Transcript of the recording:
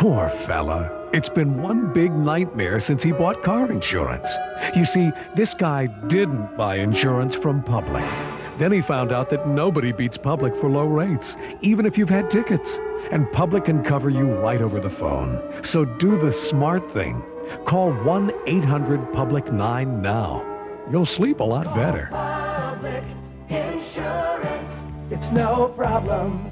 Poor fella. It's been one big nightmare since he bought car insurance. You see, this guy didn't buy insurance from Public. Then he found out that nobody beats Public for low rates, even if you've had tickets. And Public can cover you right over the phone. So do the smart thing. Call 1-800-PUBLIC-9 now. You'll sleep a lot better. Public Insurance. It's no problem.